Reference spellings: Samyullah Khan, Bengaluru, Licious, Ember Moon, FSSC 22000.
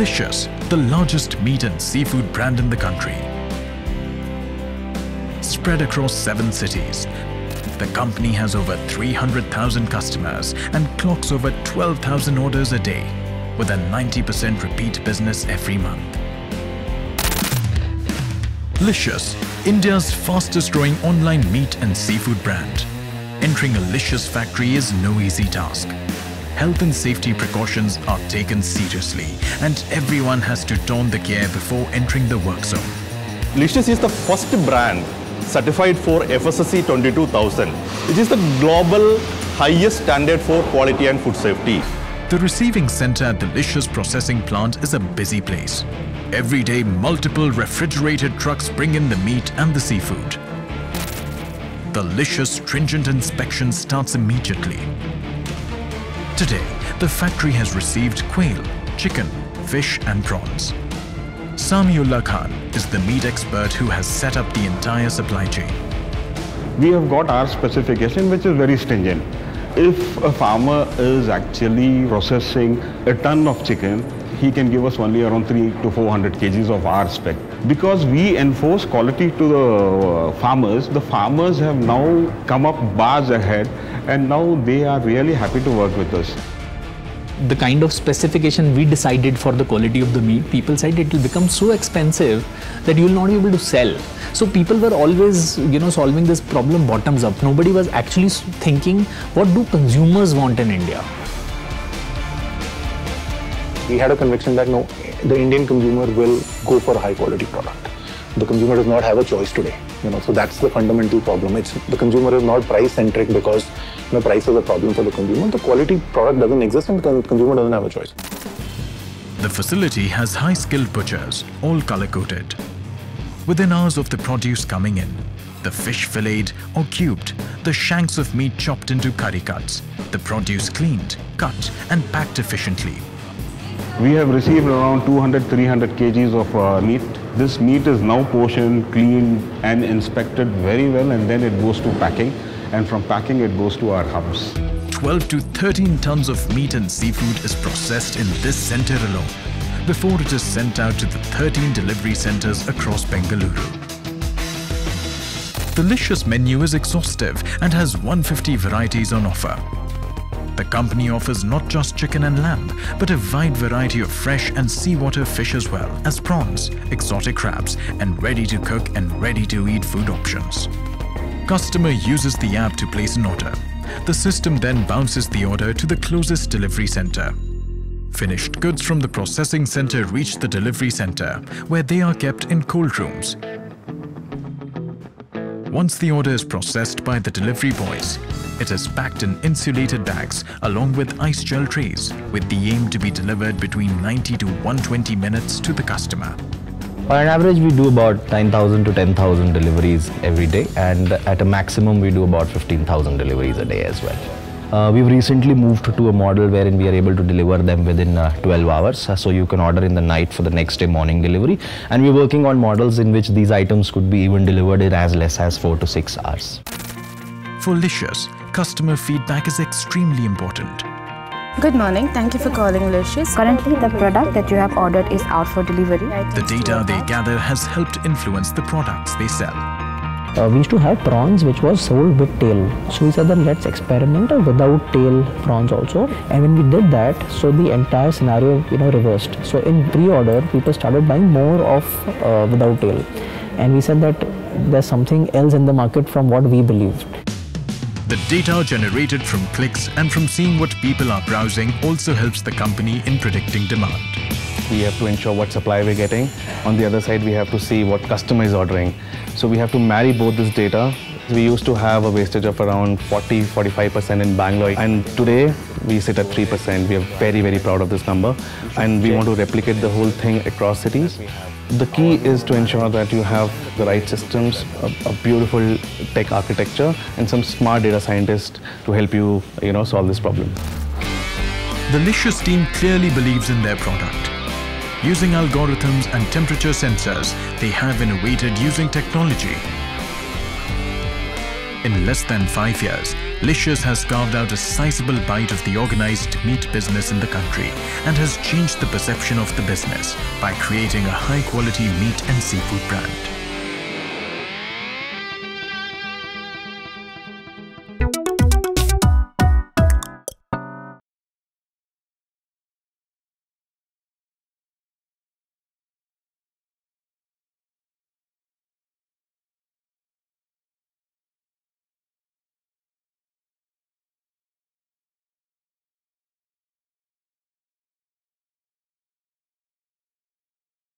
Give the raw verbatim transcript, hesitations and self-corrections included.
Licious, the largest meat and seafood brand in the country. Spread across seven cities, the company has over three hundred thousand customers and clocks over twelve thousand orders a day, with a ninety percent repeat business every month. Licious, India's fastest-growing online meat and seafood brand. Entering a Licious factory is no easy task. Health and safety precautions are taken seriously, and everyone has to don the gear before entering the work zone. Licious is the first brand certified for F S S C twenty-two thousand, which is the global highest standard for quality and food safety. The receiving center at the Licious processing plant is a busy place. Every day, multiple refrigerated trucks bring in the meat and the seafood. The Licious stringent inspection starts immediately. Today, the factory has received quail, chicken, fish and prawns. Samyullah Khan is the meat expert who has set up the entire supply chain. We have got our specification, which is very stringent. If a farmer is actually processing a ton of chicken, he can give us only around three to four hundred kgs of our spec. Because we enforce quality to the farmers, the farmers have now come up bars ahead, and now they are really happy to work with us. The kind of specification we decided for the quality of the meat, people said it will become so expensive that you will not be able to sell. So people were always, you know, solving this problem bottoms up. Nobody was actually thinking, what do consumers want in India? We had a conviction that no, the Indian consumer will go for a high quality product. The consumer does not have a choice today, you know, so that's the fundamental problem. It's, the consumer is not price centric because you know, price is a problem for the consumer. The quality product doesn't exist and the consumer doesn't have a choice. The facility has high skilled butchers, all color coded. Within hours of the produce coming in, the fish filleted or cubed, the shanks of meat chopped into curry cuts, the produce cleaned, cut and packed efficiently. We have received around two hundred to three hundred kgs of uh, meat. This meat is now portioned, cleaned and inspected very well, and then it goes to packing, and from packing it goes to our hubs. twelve to thirteen tons of meat and seafood is processed in this center alone before it is sent out to the thirteen delivery centers across Bengaluru. The Licious menu is exhaustive and has one hundred fifty varieties on offer. The company offers not just chicken and lamb, but a wide variety of fresh and seawater fish as well as prawns, exotic crabs, and ready-to-cook and ready-to-eat food options. Customer uses the app to place an order. The system then bounces the order to the closest delivery center. Finished goods from the processing center reach the delivery center, where they are kept in cold rooms. Once the order is processed by the delivery boys, it is packed in insulated bags along with ice gel trays with the aim to be delivered between ninety to one hundred twenty minutes to the customer. On average, we do about nine thousand to ten thousand deliveries every day, and at a maximum we do about fifteen thousand deliveries a day as well. Uh, we've recently moved to a model wherein we are able to deliver them within uh, twelve hours, so you can order in the night for the next day morning delivery, and we're working on models in which these items could be even delivered in as less as four to six hours. For Licious, customer feedback is extremely important. Good morning, thank you for calling Licious. Currently, the product that you have ordered is out for delivery. The data they gather has helped influence the products they sell. Uh, we used to have prawns which was sold with tail. So we said that let's experiment without tail prawns also. And when we did that, so the entire scenario, you know, reversed. So in pre-order, people started buying more of uh, without tail. And we said that there's something else in the market from what we believed. The data generated from clicks and from seeing what people are browsing also helps the company in predicting demand. We have to ensure what supply we're getting. On the other side, we have to see what customer is ordering. So we have to marry both this data. We used to have a wastage of around forty to forty-five percent in Bangalore, and today we sit at three percent. We are very, very proud of this number, and we want to replicate the whole thing across cities. The key is to ensure that you have the right systems, a, a beautiful tech architecture, and some smart data scientists to help you, you know, solve this problem. The Licious team clearly believes in their product. Using algorithms and temperature sensors, they have innovated using technology. In less than five years, Licious has carved out a sizable bite of the organized meat business in the country and has changed the perception of the business by creating a high-quality meat and seafood brand.